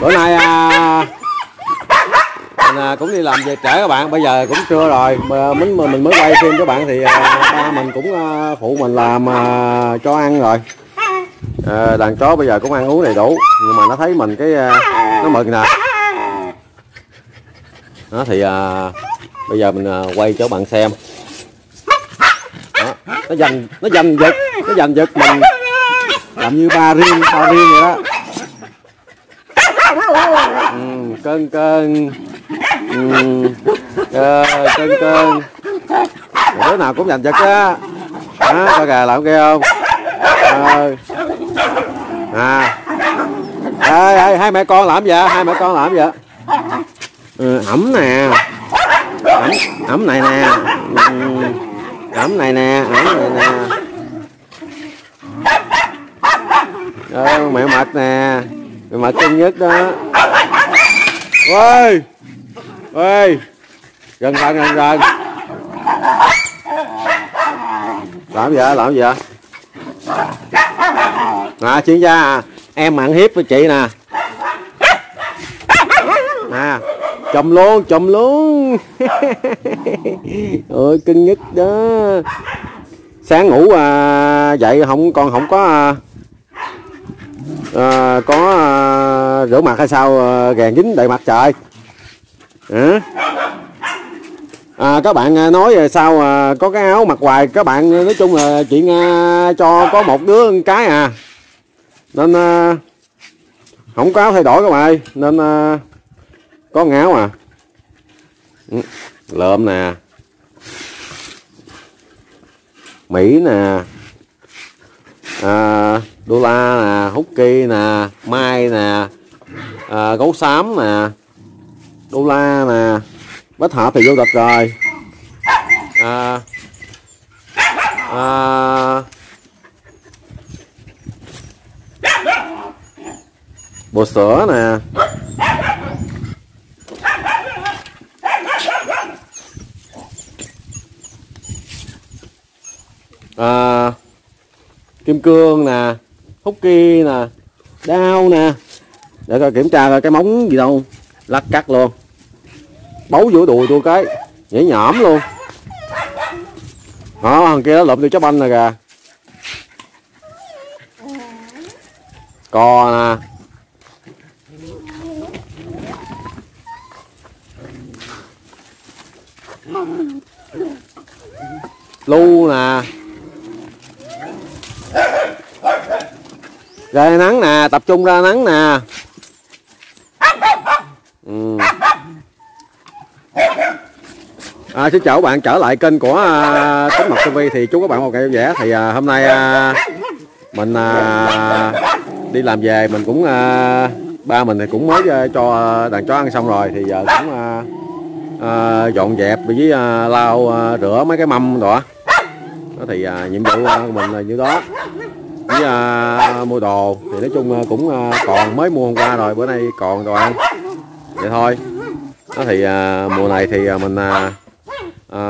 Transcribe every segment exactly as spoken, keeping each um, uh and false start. Bữa nay à, mình cũng đi làm về trễ các bạn. Bây giờ cũng trưa rồi, mình mình mới quay phim các bạn thì ba mình cũng phụ mình làm cho ăn rồi. À, đàn chó bây giờ cũng ăn uống đầy đủ nhưng mà nó thấy mình cái nó mừng nè. Đó thì à, bây giờ mình quay cho bạn xem. Đó, nó giành nó giành giật nó giành giật mình làm như ba riêng ba riêng vậy đó. Ừ, cơn cơn ừ, cơn cơn đứa nào cũng giành giật á. Đó, coi gà làm kêu không ờ. À ê, ê, hai mẹ con làm vậy hai mẹ con làm vậy ừ, ẩm nè ẩm, ẩm này nè ừ, ẩm này nè ẩm này nè ừ, mẹ mệt nè mẹ mệt cưng nhất đó. Ôi ôi gần gần gần gần làm vậy làm vậy nè chuyên gia à. Em ăn hiếp với chị nè nè chùm luôn chùm luôn ôi cưng nhất đó. Sáng ngủ à, dậy không con không có à, à, có à, rửa mặt hay sao à, gàn dính đầy mặt trời à. À, các bạn nói sao à, có cái áo mặc hoài các bạn, nói chung là chị Nga cho có một đứa cái à nên à, không có áo thay đổi các bạn ơi nên à, có ngáo à lợm nè Mỹ nè à, đô la nè hút kỳ nè mai nè à, gấu xám nè đô la nè bách hợp thì vô địch rồi à, à, bột sữa nè à, kim cương nè hút kia nè đao nè để coi kiểm tra coi cái móng gì đâu lắc cắt luôn bấu giữa đùi tôi cái nhảy nhõm luôn đó. Thằng kia nó lụm tôi trái banh nè kìa cò nè lu nè ra nắng nè tập trung ra nắng nè ừ. À, xin chào các bạn trở lại kênh của uh, Tính Mập ti vi thì chúc các bạn một ngày vui vẻ. Thì uh, hôm nay uh, mình uh, đi làm về mình cũng uh, ba mình thì cũng mới uh, cho đàn chó ăn xong rồi thì giờ uh, cũng uh, uh, dọn dẹp với uh, lau uh, rửa mấy cái mâm đó. Đó thì uh, nhiệm vụ của mình là như đó. Với uh, mua đồ thì nói chung uh, cũng uh, còn mới mua hôm qua rồi bữa nay còn đồ ăn vậy thôi. Đó thì à, mùa này thì à, mình à, à,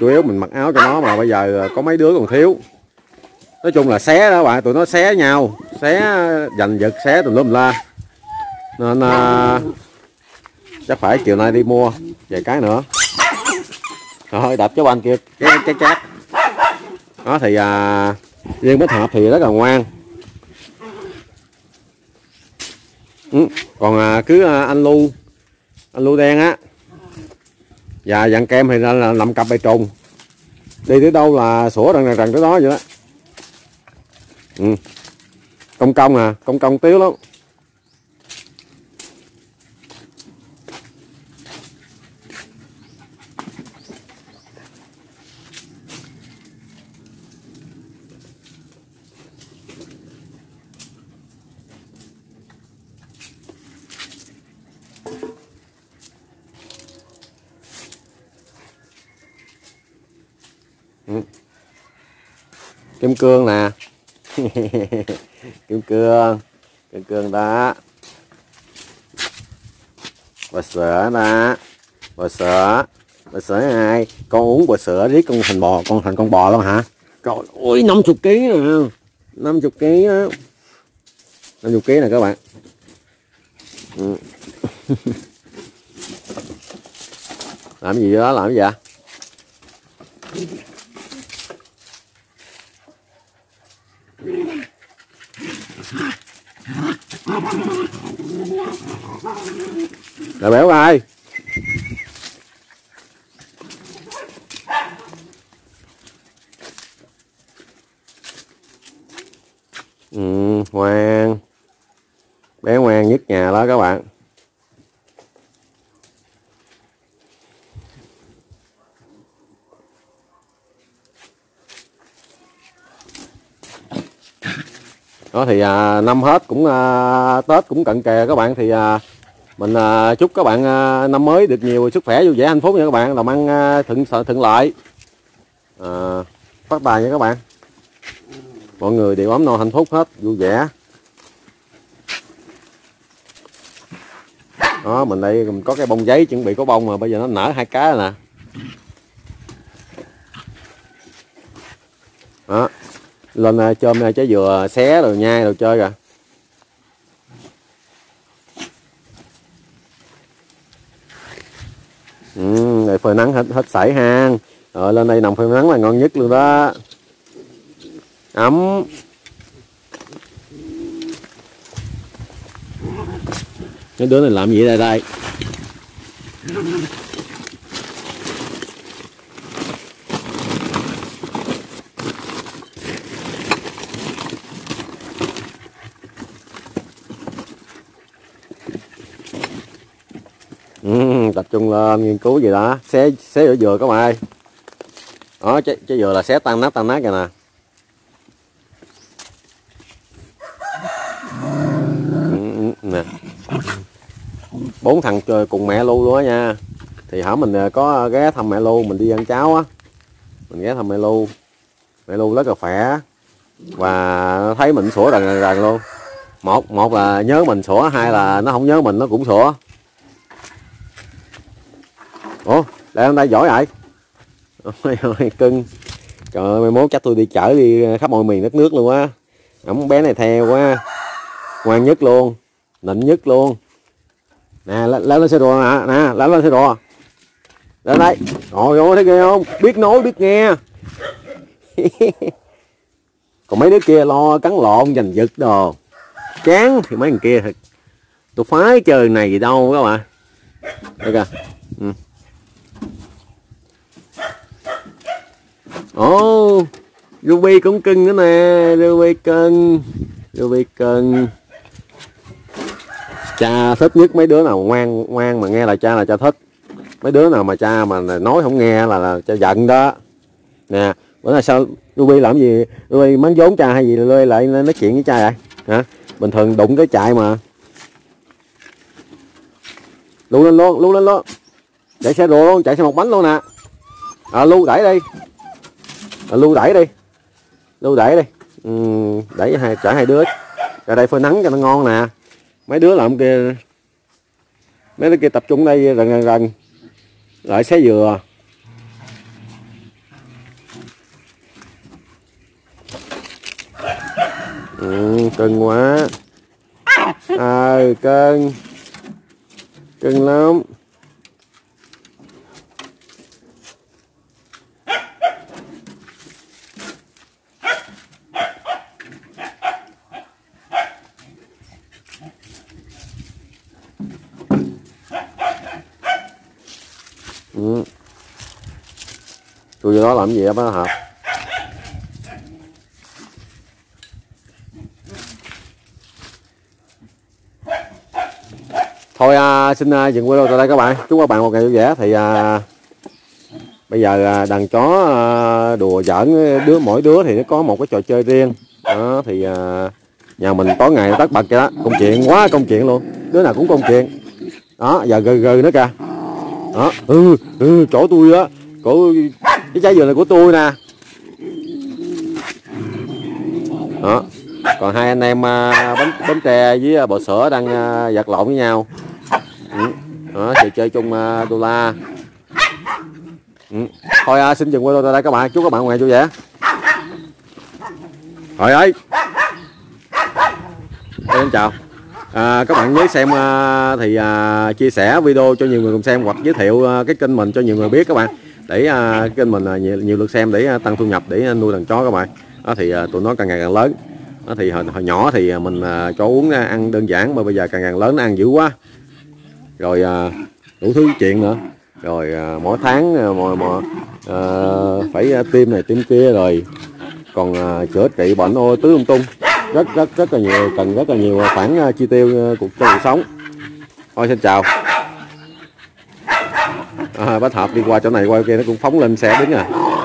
chủ yếu mình mặc áo cho nó mà bây giờ có mấy đứa còn thiếu. Nói chung là xé đó các bạn, tụi nó xé nhau, xé giành giật, xé tùm lum la. Nên à, chắc phải chiều nay đi mua vài cái nữa. Rồi đập cho anh kia cái cái chát. Đó thì à, riêng bích hợp thì rất là ngoan. Ừ, còn à, cứ à, anh Lu anh Lu đen á và dặn kem thì là làm cặp bầy trùng đi tới đâu là sủa đằng đằng tới đó vậy đó ừ. Công công à công công tiếu lắm ừ. Kim cương nè kim cương kim cương đó bò sữa đó bò sữa Bà sữa hai, con uống bà sữa riết con thành bò, con thành con bò luôn hả? Trời ơi, năm mươi ký nè, năm mươi ký á, năm mươi ký nè các bạn. Ừ. Làm gì đó, làm gì vậy? Là béo ai? Ừ, ngoan. Bé ngoan nhất nhà đó các bạn. Đó thì à, năm hết cũng à, Tết cũng cận kề các bạn, thì à, mình à, chúc các bạn à, năm mới được nhiều sức khỏe, vui vẻ, hạnh phúc nha các bạn, làm ăn à, thuận thuận lợi, à, phát tài nha các bạn. Mọi người đều ấm no hạnh phúc hết, vui vẻ. Đó, mình đây mình có cái bông giấy, chuẩn bị có bông mà bây giờ nó nở hai cái nè. Đó, lên chôm trái dừa xé rồi nhai rồi chơi kìa. Ừ, này phơi nắng hết hết sảy hang. Rồi lên đây nằm phơi nắng là ngon nhất luôn đó. Ấm. Cái đứa này làm gì đây đây? Ừ, tập trung lên nghiên cứu gì đó, xé xé ở dừa các bạn ơi. Đó, trái trái dừa là xé tan nát tan nát kìa nè. Nè, bốn thằng chơi cùng mẹ Lu luôn á nha. Thì hả mình có ghé thăm mẹ Lu, mình đi ăn cháo á, mình ghé thăm mẹ Lu. Mẹ Lu rất là khỏe và thấy mình sủa rần rần, rần luôn. Một một là nhớ mình sủa, hai là nó không nhớ mình nó cũng sủa. Ủa, đây hôm nay giỏi vậy? Ôi ơi cưng. Trời ơi, mai mốt chắc tôi đi chở đi khắp mọi miền đất nước luôn á. Ổng bé này theo quá. Ngoan nhất luôn, nịnh nhất luôn. Nè, láo lên xe đùa nè, nè, láo lên xe đùa. Lên đây. Trời ơi, thấy ghê không? Biết nói, biết nghe. Còn mấy đứa kia lo cắn lộn, giành giật đồ. Chán thì mấy thằng kia thật. Tôi phái chơi này gì đâu các bạn. Đây kìa. Ừ. Ồ, oh, Ruby cũng cưng nữa nè, Ruby cưng, Ruby cưng. Cha thích nhất mấy đứa nào ngoan ngoan mà nghe là cha là cha thích. Mấy đứa nào mà cha mà nói không nghe là, là cha giận đó. Nè, bữa nay sao Ruby làm gì, Ruby mắng vốn cha hay gì Ruby lại nói chuyện với cha vậy? Hả? Bình thường đụng cái chạy mà. Lu lên luôn, lu lên luôn. Chạy xe đồ luôn, chạy xe một bánh luôn nè. À, Lu đẩy đi. À, Lu đẩy đi. Lu đẩy đi. Ừ, đẩy hai chở hai đứa. Ra đây phơi nắng cho nó ngon nè. Mấy đứa làm kia, mấy đứa kia tập trung đây rần rần rần. Lại xé dừa. Ừ, cưng quá. À, cưng. Cưng lắm. Ừ. Tôi vô đó làm gì vậy bác hả? Thôi à, xin à, dừng video tại đây các bạn. Chúc các bạn một ngày vui vẻ. Thì à, bây giờ à, đàn chó à, đùa giỡn đứa, mỗi đứa thì nó có một cái trò chơi riêng. Đó, thì à, nhà mình tối ngày tắt bật kìa đó. Công chuyện quá, công chuyện luôn. Đứa nào cũng công chuyện. Đó, giờ gừ gừ nữa kìa. Đó, ừ, ừ, chỗ tôi á, chỗ cái trái dừa này của tôi nè. Đó, còn hai anh em bánh bánh tre với bò sữa đang vật lộn với nhau. Đó, chơi chơi chung đô la. Ừ. Thôi à, xin dừng qua đây các bạn, chúc các bạn ngày vui vẻ. Thôi ơi, em chào. À, các bạn mới xem à, thì à, chia sẻ video cho nhiều người cùng xem, hoặc giới thiệu à, cái kênh mình cho nhiều người biết các bạn, để à, kênh mình à, nhiều, nhiều lượt xem, để à, tăng thu nhập, để à, nuôi đàn chó các bạn. À, thì à, tụi nó càng ngày càng lớn. À, thì hồi, hồi nhỏ thì mình à, cho uống à, ăn đơn giản, mà bây giờ càng càng lớn nó ăn dữ quá, rồi à, đủ thứ chuyện nữa, rồi à, mỗi tháng à, mỗi, mỗi, à, phải à, tiêm này tiêm kia, rồi còn à, chữa trị bệnh ô tứ lung tung, rất rất rất là nhiều, cần rất là nhiều khoản uh, chi tiêu uh, cuộc cho cuộc sống. Thôi xin chào. À, bách hợp đi qua chỗ này qua kia nó cũng phóng lên xe đứng à.